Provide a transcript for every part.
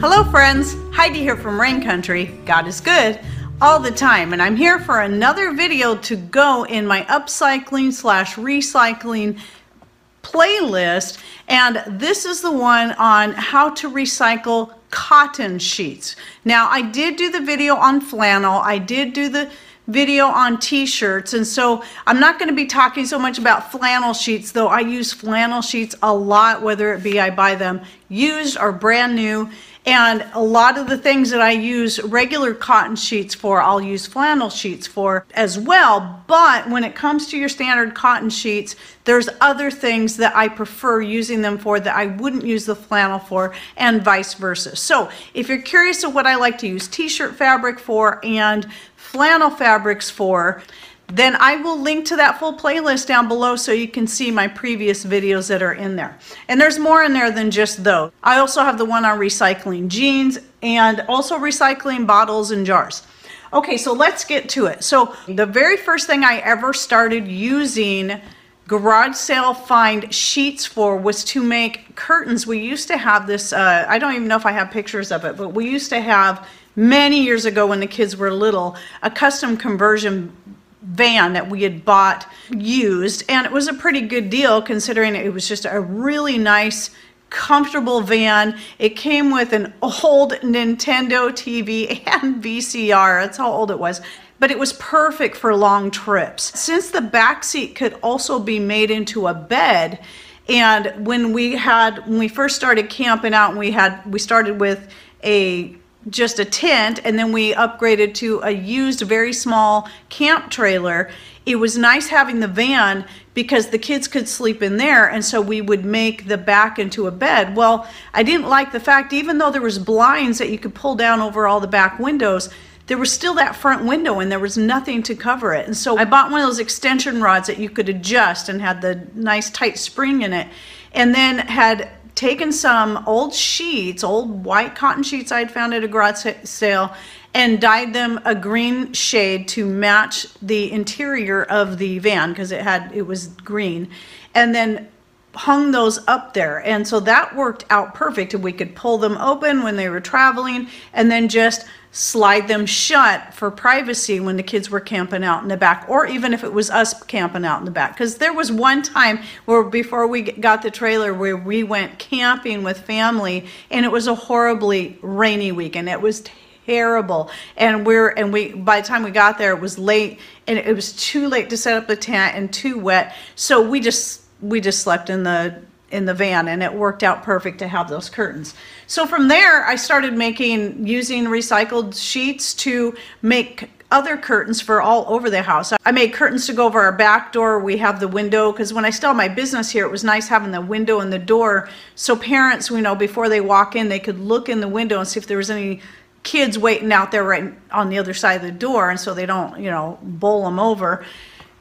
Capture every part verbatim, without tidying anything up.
Hello friends, Heidi here from Rain Country. God is good all the time, and I'm here for another video to go in my upcycling slash recycling playlist, and this is the one on how to recycle cotton sheets. Now I did do the video on flannel, I did do the video on t-shirts, and so I'm not going to be talking so much about flannel sheets, though I use flannel sheets a lot, whether it be I buy them used or brand new. And a lot of the things that I use regular cotton sheets for, I'll use flannel sheets for as well. But when it comes to your standard cotton sheets, there's other things that I prefer using them for that I wouldn't use the flannel for, and vice versa. So if you're curious of what I like to use t-shirt fabric for and flannel fabrics for, then I will link to that full playlist down below so you can see my previous videos that are in there. And there's more in there than just those. I also have the one on recycling jeans and also recycling bottles and jars. Okay, so let's get to it. So the very first thing I ever started using garage sale find sheets for was to make curtains. We used to have this, uh, I don't even know if I have pictures of it, but we used to have many years ago when the kids were little, a custom conversion van that we had bought used, and it was a pretty good deal considering it was just a really nice comfortable van. It came with an old Nintendo T V and V C R. That's how old it was, but it was perfect for long trips. Since the back seat could also be made into a bed, and when we had when we first started camping out, and we had we started with a just a tent, and then we upgraded to a used very small camp trailer. It was nice having the van because the kids could sleep in there, and so we would make the back into a bed. Well, I didn't like the fact, even though there was blinds that you could pull down over all the back windows, there was still that front window and there was nothing to cover it. And so I bought one of those extension rods that you could adjust and had the nice tight spring in it, and then had taken some old sheets, old white cotton sheets I'd found at a garage sale, and dyed them a green shade to match the interior of the van because it had it was green, and then hung those up there. And so that worked out perfect, and we could pull them open when they were traveling and then just slide them shut for privacy when the kids were camping out in the back, or even if it was us camping out in the back. Because there was one time where before we got the trailer where we went camping with family, and it was a horribly rainy weekend. It was terrible, and we're and we by the time we got there it was late, and it was too late to set up the tent and too wet, so we just we just slept in the in the van, and it worked out perfect to have those curtains. So from there I started making using recycled sheets to make other curtains for all over the house. I made curtains to go over our back door. We have the window, because when I still had my business here, it was nice having the window and the door, so parents, you know, before they walk in, they could look in the window and see if there was any kids waiting out there right on the other side of the door, and so they don't, you know, bowl them over.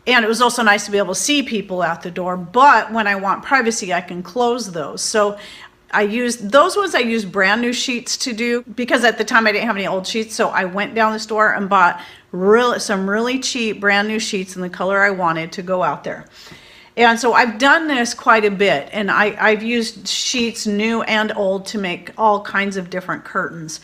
And it was also nice to be able to see people out the door, but when I want privacy, I can close those. So I used those ones. I used brand new sheets to do, because at the time I didn't have any old sheets, so I went down the store and bought real, some really cheap brand new sheets in the color I wanted to go out there. And so I've done this quite a bit, and I, I've used sheets new and old to make all kinds of different curtains.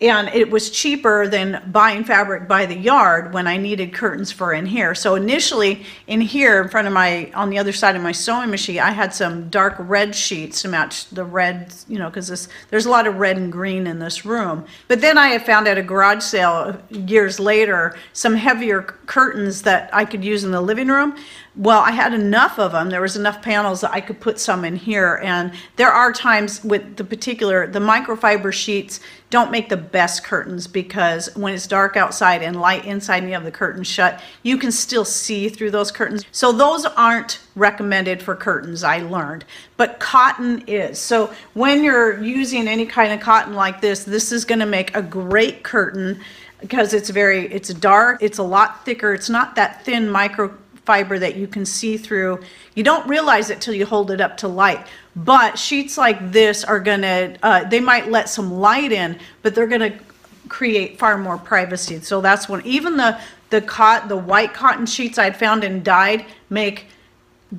And it was cheaper than buying fabric by the yard when I needed curtains for in here. So initially in here in front of my, on the other side of my sewing machine, I had some dark red sheets to match the red, you know, because this there's a lot of red and green in this room. But then I had found at a garage sale years later some heavier curtains that I could use in the living room. Well, I had enough of them. There was enough panels that I could put some in here. And there are times with the particular, the microfiber sheets don't make the best curtains, because when it's dark outside and light inside and you have the curtain shut, you can still see through those curtains. So those aren't recommended for curtains, I learned, but cotton is. So when you're using any kind of cotton like this, this is going to make a great curtain, because it's very, it's dark, it's a lot thicker, it's not that thin micro fiber that you can see through. You don't realize it till you hold it up to light. But sheets like this are gonna, uh, they might let some light in, but they're gonna create far more privacy. So that's when even the the cot the white cotton sheets I'd found and dyed make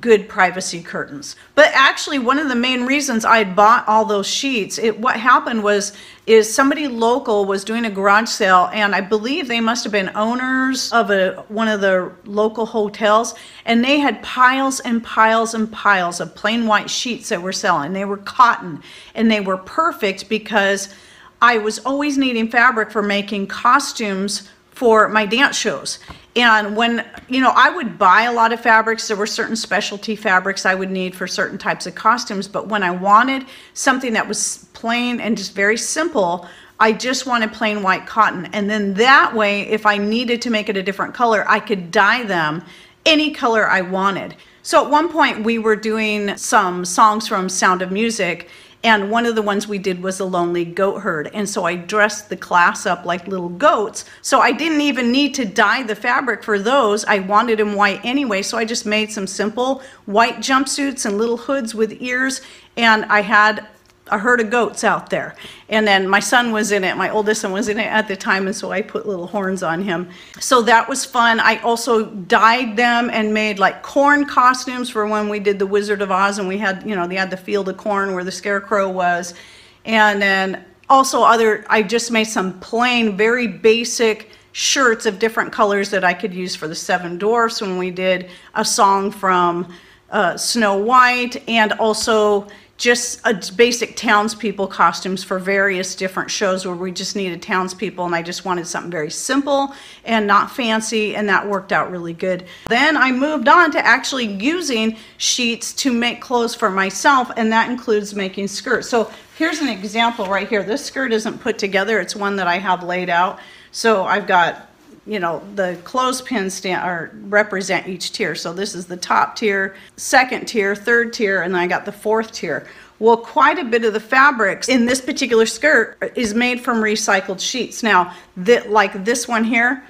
good privacy curtains. But actually, one of the main reasons I bought all those sheets, it, what happened was, is somebody local was doing a garage sale, and I believe they must have been owners of a, one of the local hotels, and they had piles and piles and piles of plain white sheets that were selling. They were cotton, and they were perfect because I was always needing fabric for making costumes for my dance shows. And when, you know, I would buy a lot of fabrics, there were certain specialty fabrics I would need for certain types of costumes, but when I wanted something that was plain and just very simple, I just wanted plain white cotton. And then that way, if I needed to make it a different color, I could dye them any color I wanted. So at one point we were doing some songs from Sound of Music, and one of the ones we did was The Lonely Goat Herd. And so I dressed the class up like little goats. So I didn't even need to dye the fabric for those. I wanted them white anyway. So I just made some simple white jumpsuits and little hoods with ears. And I had a herd of goats out there. And then my son was in it. My oldest son was in it at the time. And so I put little horns on him. So that was fun. I also dyed them and made like corn costumes for when we did the Wizard of Oz, and we had, you know, they had the field of corn where the scarecrow was. And then also other, I just made some plain, very basic shirts of different colors that I could use for the Seven Dwarfs when we did a song from uh, Snow White, and also just a basic townspeople costumes for various different shows where we just needed townspeople, and I just wanted something very simple and not fancy, and that worked out really good. Then I moved on to actually using sheets to make clothes for myself, and that includes making skirts. So here's an example right here. This skirt isn't put together. It's one that I have laid out. So I've got, you know, the clothespins stand or represent each tier. So this is the top tier, second tier, third tier, and then I got the fourth tier. Well, quite a bit of the fabrics in this particular skirt is made from recycled sheets. Now, that, like this one here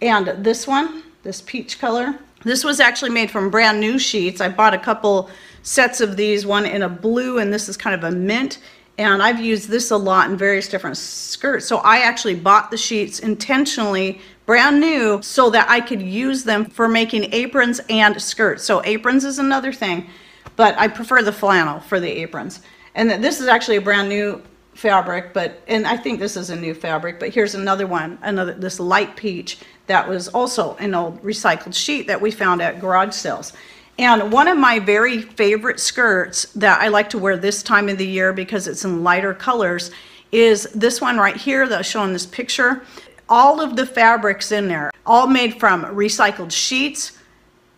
and this one, this peach color, this was actually made from brand new sheets. I bought a couple sets of these, one in a blue, and this is kind of a mint. And I've used this a lot in various different skirts. So I actually bought the sheets intentionally brand new so that I could use them for making aprons and skirts. So aprons is another thing, but I prefer the flannel for the aprons. And this is actually a brand new fabric, but, and I think this is a new fabric, but here's another one, another, this light peach, that was also an old recycled sheet that we found at garage sales. And one of my very favorite skirts that I like to wear this time of the year because it's in lighter colors is this one right here that's shown in this picture. All of the fabrics in there, all made from recycled sheets,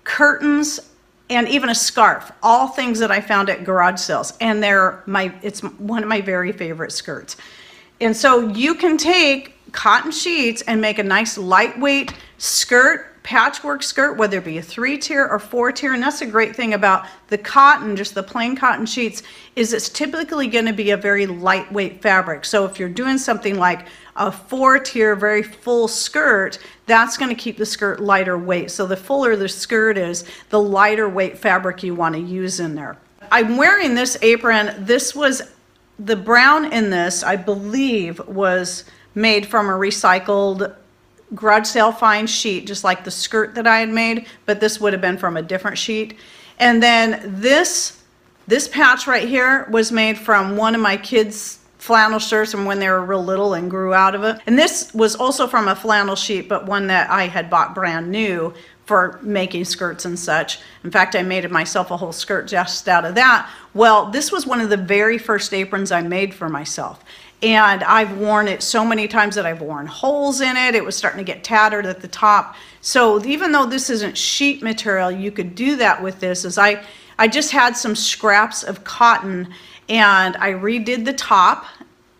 curtains, and even a scarf. All things that I found at garage sales. And they're my, it's one of my very favorite skirts. And so you can take cotton sheets and make a nice lightweight skirt, patchwork skirt, whether it be a three tier or four tier. And that's a great thing about the cotton, just the plain cotton sheets, is it's typically going to be a very lightweight fabric. So if you're doing something like a four tier, very full skirt, that's going to keep the skirt lighter weight. So the fuller the skirt is, the lighter weight fabric you want to use in there. I'm wearing this apron. This was the brown in this, I believe, was made from a recycled garage sale find sheet, just like the skirt that I had made, but this would have been from a different sheet. And then this this patch right here was made from one of my kids' flannel shirts from when they were real little and grew out of it. And this was also from a flannel sheet, but one that I had bought brand new for making skirts and such. In fact, I made myself a whole skirt just out of that. Well, this was one of the very first aprons I made for myself. And I've worn it so many times that I've worn holes in it. It was starting to get tattered at the top. So even though this isn't sheet material, you could do that with this. As I, I just had some scraps of cotton, and I redid the top,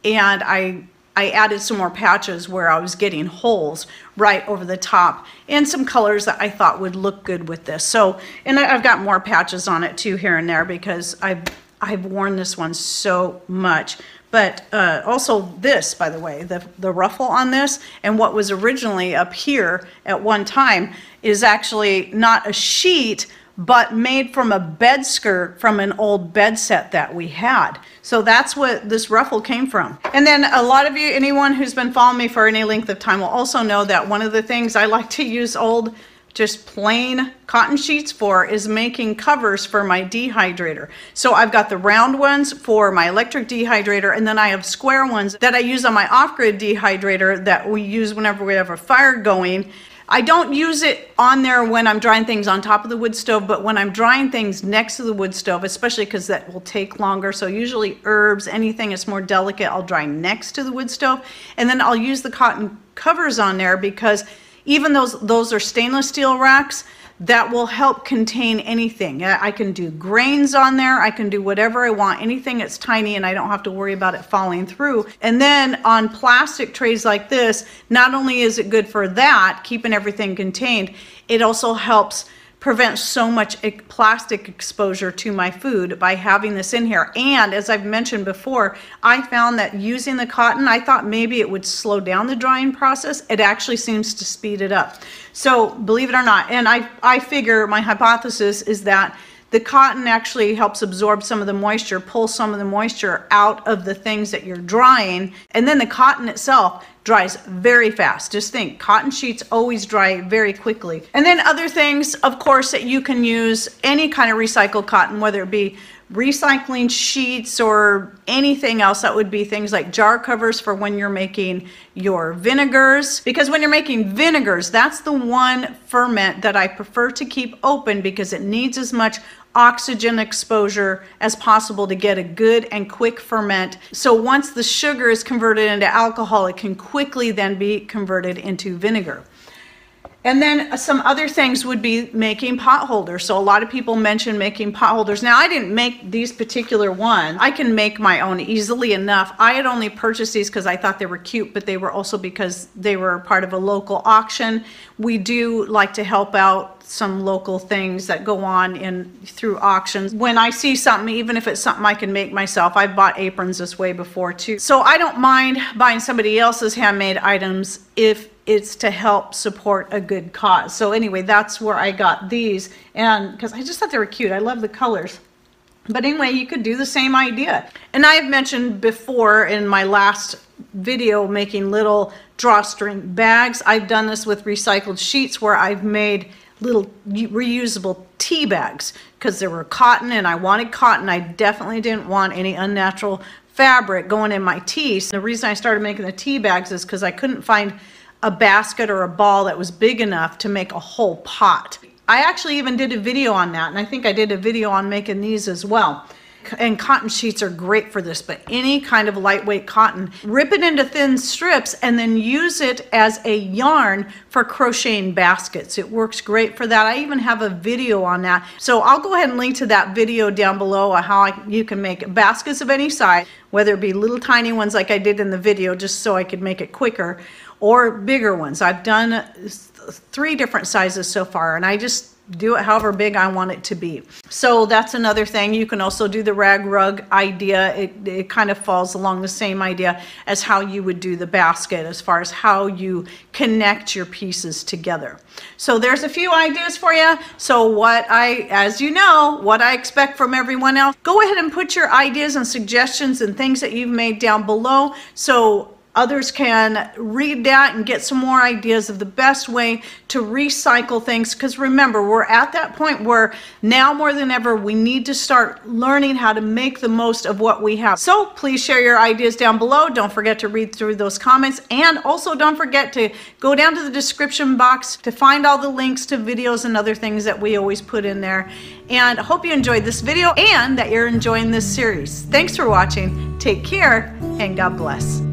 and I, I added some more patches where I was getting holes right over the top, and some colors that I thought would look good with this. So, and I, I've got more patches on it too here and there because I've, I've worn this one so much. But uh, also this, by the way, the, the ruffle on this, and what was originally up here at one time is actually not a sheet, but made from a bed skirt from an old bed set that we had. So that's what this ruffle came from. And then a lot of you, anyone who's been following me for any length of time will also know that one of the things I like to use old just plain cotton sheets for is making covers for my dehydrator. So I've got the round ones for my electric dehydrator, and then I have square ones that I use on my off-grid dehydrator that we use whenever we have a fire going. I don't use it on there when I'm drying things on top of the wood stove, but when I'm drying things next to the wood stove, especially because that will take longer. So usually herbs, anything that's more delicate, I'll dry next to the wood stove. And then I'll use the cotton covers on there because even those, those are stainless steel racks, that will help contain anything. I can do grains on there, I can do whatever I want, anything that's tiny, and I don't have to worry about it falling through. And then on plastic trays like this, not only is it good for that, keeping everything contained, it also helps prevent so much plastic exposure to my food by having this in here. And as I've mentioned before, I found that using the cotton, I thought maybe it would slow down the drying process. It actually seems to speed it up. So believe it or not, and I, I figure my hypothesis is that the cotton actually helps absorb some of the moisture, pull some of the moisture out of the things that you're drying. And then the cotton itself dries very fast. Just think, cotton sheets always dry very quickly. And then other things, of course, that you can use any kind of recycled cotton, whether it be recycling sheets or anything else. That would be things like jar covers for when you're making your vinegars, because when you're making vinegars, that's the one ferment that I prefer to keep open because it needs as much oxygen exposure as possible to get a good and quick ferment. So once the sugar is converted into alcohol, it can quickly then be converted into vinegar. And then some other things would be making pot holders. So a lot of people mention making pot holders. Now, I didn't make these particular ones. I can make my own easily enough. I had only purchased these because I thought they were cute, but they were also because they were part of a local auction. We do like to help out some local things that go on in through auctions. When I see something, even if it's something I can make myself, I've bought aprons this way before too. So I don't mind buying somebody else's handmade items if it's to help support a good cause. So anyway, that's where I got these, and because I just thought they were cute. I love the colors. But anyway, you could do the same idea. And I've mentioned before in my last video making little drawstring bags. I've done this with recycled sheets where I've made little reusable tea bags because there were cotton, and I wanted cotton. I definitely didn't want any unnatural fabric going in my tea. So the reason I started making the tea bags is because I couldn't find a basket or a ball that was big enough to make a whole pot. I actually even did a video on that, and I think I did a video on making these as well. And cotton sheets are great for this, but any kind of lightweight cotton. Rip it into thin strips and then use it as a yarn for crocheting baskets. It works great for that. I even have a video on that. So I'll go ahead and link to that video down below on how I, you can make baskets of any size, whether it be little tiny ones like I did in the video just so I could make it quicker, or bigger ones. I've done three different sizes so far, and I just do it however big I want it to be. So that's another thing. You can also do the rag rug idea. It, it kind of falls along the same idea as how you would do the basket as far as how you connect your pieces together. So there's a few ideas for you. So what I, as you know, what I expect from everyone else, go ahead and put your ideas and suggestions and things that you've made down below so others can read that and get some more ideas of the best way to recycle things. Because remember, we're at that point where now more than ever, we need to start learning how to make the most of what we have. So please share your ideas down below. Don't forget to read through those comments. And also don't forget to go down to the description box to find all the links to videos and other things that we always put in there. And I hope you enjoyed this video and that you're enjoying this series. Thanks for watching. Take care and God bless.